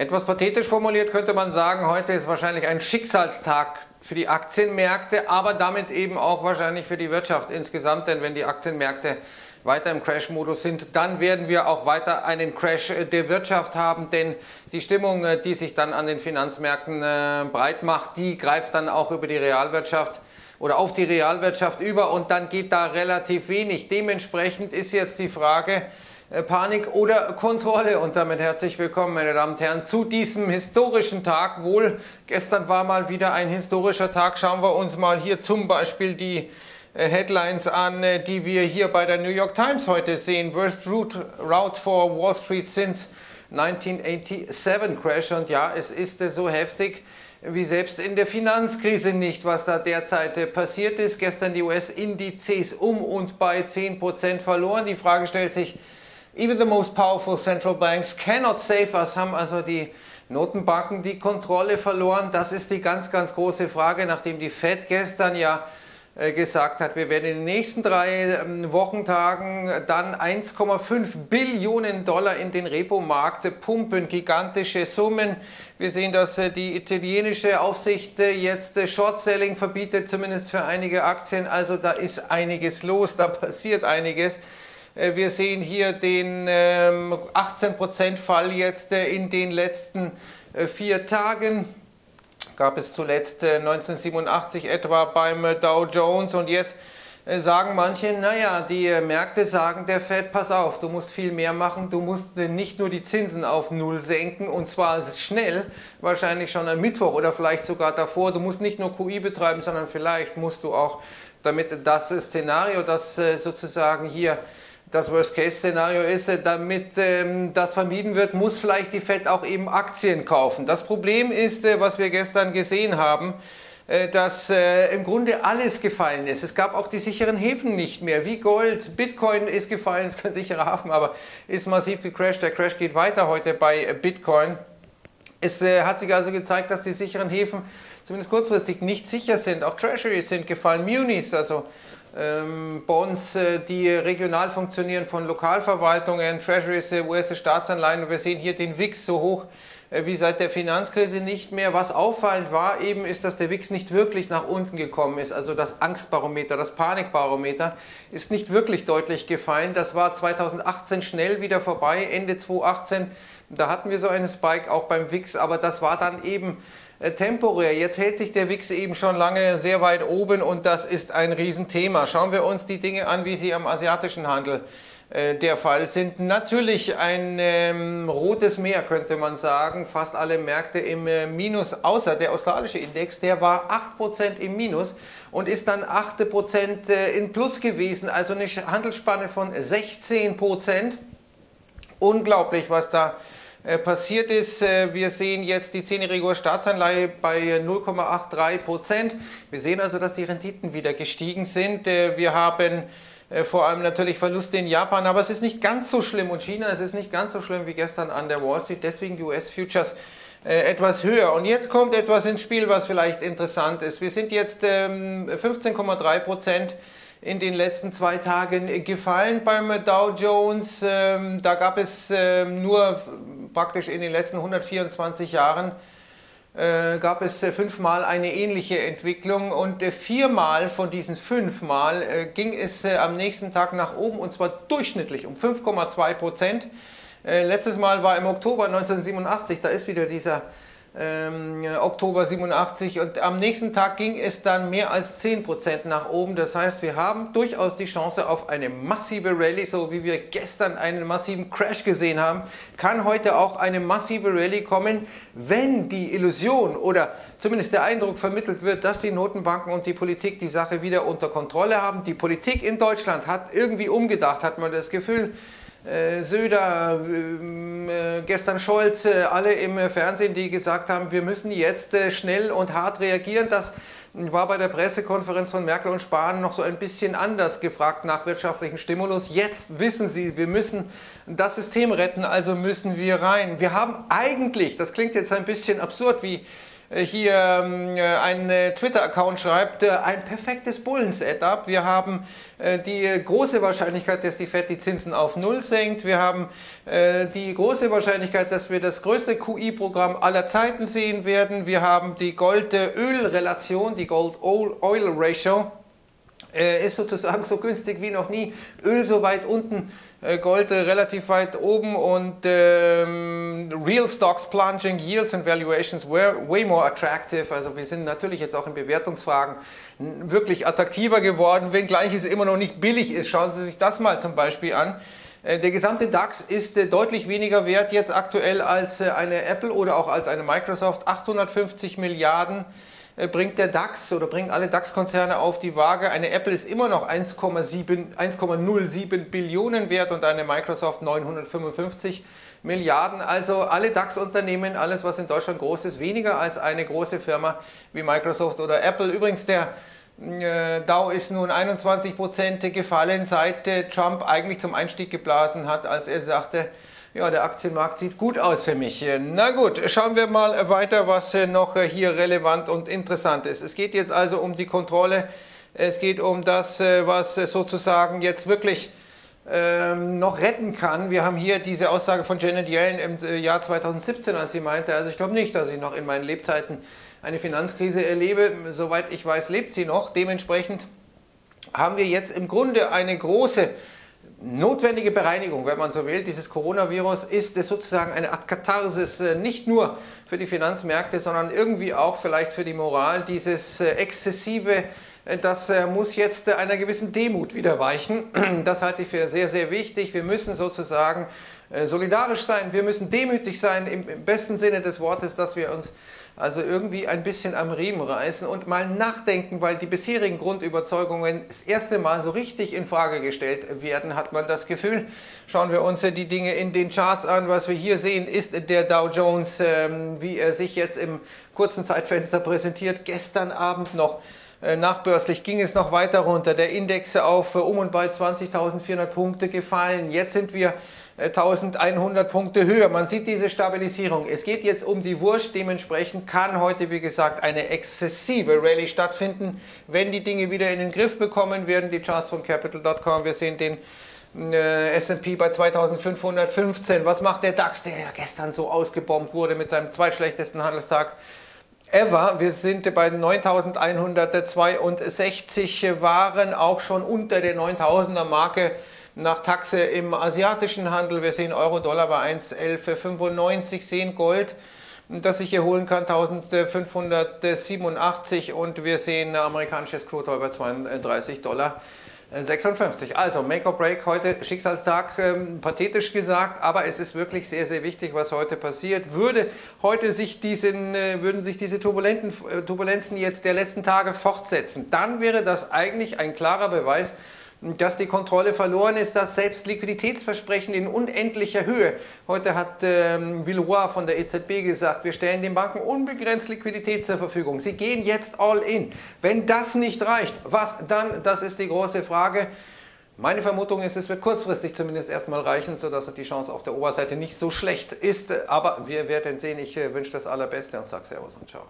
Etwas pathetisch formuliert könnte man sagen, heute ist wahrscheinlich ein Schicksalstag für die Aktienmärkte, aber damit eben auch wahrscheinlich für die Wirtschaft insgesamt, denn wenn die Aktienmärkte weiter im Crash-Modus sind, dann werden wir auch weiter einen Crash der Wirtschaft haben, denn die Stimmung, die sich dann an den Finanzmärkten breit macht, die greift dann auch über die Realwirtschaft oder auf die Realwirtschaft über und dann geht da relativ wenig. Dementsprechend ist jetzt die Frage Panik oder Kontrolle und damit herzlich willkommen, meine Damen und Herren, zu diesem historischen Tag. Wohl, gestern war mal wieder ein historischer Tag. Schauen wir uns mal hier zum Beispiel die Headlines an, die wir hier bei der New York Times heute sehen. Worst Route for Wall Street since 1987 Crash. Und ja, es ist so heftig wie selbst in der Finanzkrise nicht, was da derzeit passiert ist. Gestern die US-Indizes um und bei 10% verloren. Die Frage stellt sich, even the most powerful central banks cannot save us, haben also die Notenbanken die Kontrolle verloren. Das ist die ganz, ganz große Frage, nachdem die Fed gestern ja gesagt hat, wir werden in den nächsten 3 Wochentagen dann 1,5 Billionen Dollar in den Repo-Markt pumpen, gigantische Summen. Wir sehen, dass die italienische Aufsicht jetzt Short-Selling verbietet, zumindest für einige Aktien. Also da ist einiges los, da passiert einiges. Wir sehen hier den 18% Fall jetzt in den letzten 4 Tagen. Gab es zuletzt 1987 etwa beim Dow Jones und jetzt sagen manche, naja, die Märkte sagen der Fed, pass auf, du musst viel mehr machen, du musst nicht nur die Zinsen auf Null senken und zwar schnell, wahrscheinlich schon am Mittwoch oder vielleicht sogar davor, du musst nicht nur QI betreiben, sondern vielleicht musst du auch, damit das Szenario, das sozusagen hier das Worst-Case-Szenario ist, damit das vermieden wird, muss vielleicht die Fed auch eben Aktien kaufen. Das Problem ist, was wir gestern gesehen haben, dass im Grunde alles gefallen ist. Es gab auch die sicheren Häfen nicht mehr, wie Gold. Bitcoin ist gefallen, ist kein sicherer Hafen, aber ist massiv gecrashed. Der Crash geht weiter heute bei Bitcoin. Es hat sich also gezeigt, dass die sicheren Häfen zumindest kurzfristig nicht sicher sind. Auch Treasuries sind gefallen, Munis, also Bonds, die regional funktionieren von Lokalverwaltungen, Treasuries, US-Staatsanleihen. Und wir sehen hier den VIX so hoch wie seit der Finanzkrise nicht mehr. Was auffallend war eben ist, dass der VIX nicht wirklich nach unten gekommen ist. Also das Angstbarometer, das Panikbarometer ist nicht wirklich deutlich gefallen. Das war 2018 schnell wieder vorbei, Ende 2018. Da hatten wir so einen Spike auch beim VIX, aber das war dann eben temporär. Jetzt hält sich der VIX eben schon lange sehr weit oben und das ist ein Riesenthema. Schauen wir uns die Dinge an, wie sie am asiatischen Handel der Fall sind. Natürlich ein rotes Meer, könnte man sagen. Fast alle Märkte im Minus, außer der australische Index, der war 8% im Minus und ist dann 8% in Plus gewesen. Also eine Handelsspanne von 16%. Unglaublich, was da passiert ist. Wir sehen jetzt die 10-jährige US-Staatsanleihe bei 0,83%. Wir sehen also, dass die Renditen wieder gestiegen sind. Wir haben vor allem natürlich Verluste in Japan, aber es ist nicht ganz so schlimm. Und China, es ist nicht ganz so schlimm wie gestern an der Wall Street. Deswegen die US-Futures etwas höher. Und jetzt kommt etwas ins Spiel, was vielleicht interessant ist. Wir sind jetzt 15,3% in den letzten 2 Tagen gefallen beim Dow Jones. Da gab es nur praktisch in den letzten 124 Jahren gab es 5-mal eine ähnliche Entwicklung und 4-mal von diesen 5-mal ging es am nächsten Tag nach oben und zwar durchschnittlich um 5,2%. Letztes Mal war im Oktober 1987, da ist wieder dieser Oktober 87 und am nächsten Tag ging es dann mehr als 10% nach oben. Das heißt, wir haben durchaus die Chance auf eine massive Rallye, so wie wir gestern einen massiven Crash gesehen haben, kann heute auch eine massive Rallye kommen, wenn die Illusion oder zumindest der Eindruck vermittelt wird, dass die Notenbanken und die Politik die Sache wieder unter Kontrolle haben. Die Politik in Deutschland hat irgendwie umgedacht, hat man das Gefühl. Söder, gestern Scholz, alle im Fernsehen, die gesagt haben, wir müssen jetzt schnell und hart reagieren. Das war bei der Pressekonferenz von Merkel und Spahn noch so ein bisschen anders gefragt nach wirtschaftlichem Stimulus. Jetzt wissen sie, wir müssen das System retten, also müssen wir rein. Wir haben eigentlich, das klingt jetzt ein bisschen absurd wie hier ein Twitter-Account schreibt, ein perfektes Bullen-Setup. Wir haben die große Wahrscheinlichkeit, dass die Fed die Zinsen auf Null senkt. Wir haben die große Wahrscheinlichkeit, dass wir das größte QE-Programm aller Zeiten sehen werden. Wir haben die Gold-Öl-Relation, die Gold-Oil-Ratio. Ist sozusagen so günstig wie noch nie. Öl so weit unten, Gold relativ weit oben und Real Stocks plunging, Yields and Valuations were way more attractive. Also wir sind natürlich jetzt auch in Bewertungsfragen wirklich attraktiver geworden, wenngleich es immer noch nicht billig ist. Schauen Sie sich das mal zum Beispiel an. Der gesamte DAX ist deutlich weniger wert jetzt aktuell als eine Apple oder auch als eine Microsoft. 850 Milliarden. Bringt der DAX oder bringen alle DAX-Konzerne auf die Waage. Eine Apple ist immer noch 1,07 Billionen wert und eine Microsoft 955 Milliarden. Also alle DAX-Unternehmen, alles was in Deutschland groß ist, weniger als eine große Firma wie Microsoft oder Apple. Übrigens der Dow ist nun 21% gefallen, seit Trump eigentlich zum Einstieg geblasen hat, als er sagte, ja, der Aktienmarkt sieht gut aus für mich. Na gut, schauen wir mal weiter, was noch hier relevant und interessant ist. Es geht jetzt also um die Kontrolle. Es geht um das, was sozusagen jetzt wirklich noch retten kann. Wir haben hier diese Aussage von Janet Yellen im Jahr 2017, als sie meinte, also ich glaube nicht, dass ich noch in meinen Lebzeiten eine Finanzkrise erlebe. Soweit ich weiß, lebt sie noch. Dementsprechend haben wir jetzt im Grunde eine große notwendige Bereinigung, wenn man so will. Dieses Coronavirus ist sozusagen eine Art Katharsis, nicht nur für die Finanzmärkte, sondern irgendwie auch vielleicht für die Moral. Dieses Exzessive, das muss jetzt einer gewissen Demut wieder weichen. Das halte ich für sehr, sehr wichtig. Wir müssen sozusagen solidarisch sein, wir müssen demütig sein, im besten Sinne des Wortes, dass wir uns also irgendwie ein bisschen am Riemen reißen und mal nachdenken, weil die bisherigen Grundüberzeugungen das erste Mal so richtig in Frage gestellt werden, hat man das Gefühl. Schauen wir uns die Dinge in den Charts an. Was wir hier sehen, ist der Dow Jones, wie er sich jetzt im kurzen Zeitfenster präsentiert. Gestern Abend noch nachbörslich ging es noch weiter runter. Der Index auf um und bei 20.400 Punkte gefallen. Jetzt sind wir 1.100 Punkte höher. Man sieht diese Stabilisierung. Es geht jetzt um die Wurst. Dementsprechend kann heute, wie gesagt, eine exzessive Rallye stattfinden. Wenn die Dinge wieder in den Griff bekommen werden, die Charts von Capital.com, wir sehen den S&P bei 2515. Was macht der DAX, der ja gestern so ausgebombt wurde mit seinem zweitschlechtesten Handelstag ever? Wir sind bei 9162, waren auch schon unter der 9000er Marke nach Taxe im asiatischen Handel. Wir sehen Euro-Dollar bei 1,1195, sehen Gold, das sich hier holen kann, 1587 und wir sehen amerikanisches Crude bei $32,56. Also Make or Break heute, Schicksalstag, pathetisch gesagt, aber es ist wirklich sehr, sehr wichtig, was heute passiert. Würden sich diese Turbulenzen jetzt der letzten Tage fortsetzen, dann wäre das eigentlich ein klarer Beweis, dass die Kontrolle verloren ist, dass selbst Liquiditätsversprechen in unendlicher Höhe. Heute hat Villois von der EZB gesagt, wir stellen den Banken unbegrenzt Liquidität zur Verfügung. Sie gehen jetzt all in. Wenn das nicht reicht, was dann? Das ist die große Frage. Meine Vermutung ist, es wird kurzfristig zumindest erstmal reichen, sodass die Chance auf der Oberseite nicht so schlecht ist. Aber wir werden sehen. Ich wünsche das Allerbeste und sage Servus und Ciao.